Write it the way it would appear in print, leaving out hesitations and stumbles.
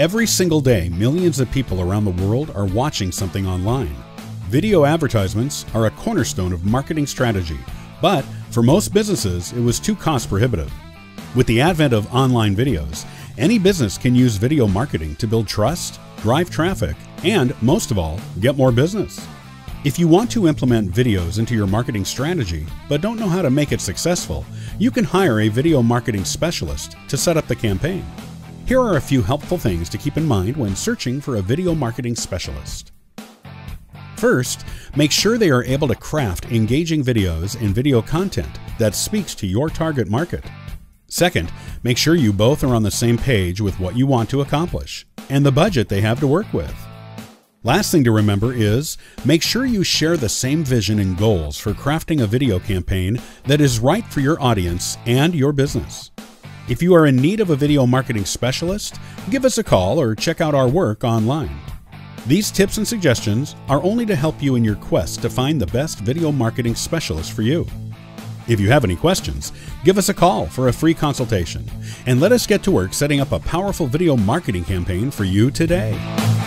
Every single day, millions of people around the world are watching something online. Video advertisements are a cornerstone of marketing strategy, but for most businesses, it was too cost prohibitive. With the advent of online videos, any business can use video marketing to build trust, drive traffic, and most of all, get more business. If you want to implement videos into your marketing strategy, but don't know how to make it successful, you can hire a video marketing specialist to set up the campaign. Here are a few helpful things to keep in mind when searching for a video marketing specialist. First, make sure they are able to craft engaging videos and video content that speaks to your target market. Second, make sure you both are on the same page with what you want to accomplish and the budget they have to work with. Last thing to remember is, make sure you share the same vision and goals for crafting a video campaign that is right for your audience and your business. If you are in need of a video marketing specialist, give us a call or check out our work online. These tips and suggestions are only to help you in your quest to find the best video marketing specialist for you. If you have any questions, give us a call for a free consultation, and let us get to work setting up a powerful video marketing campaign for you today.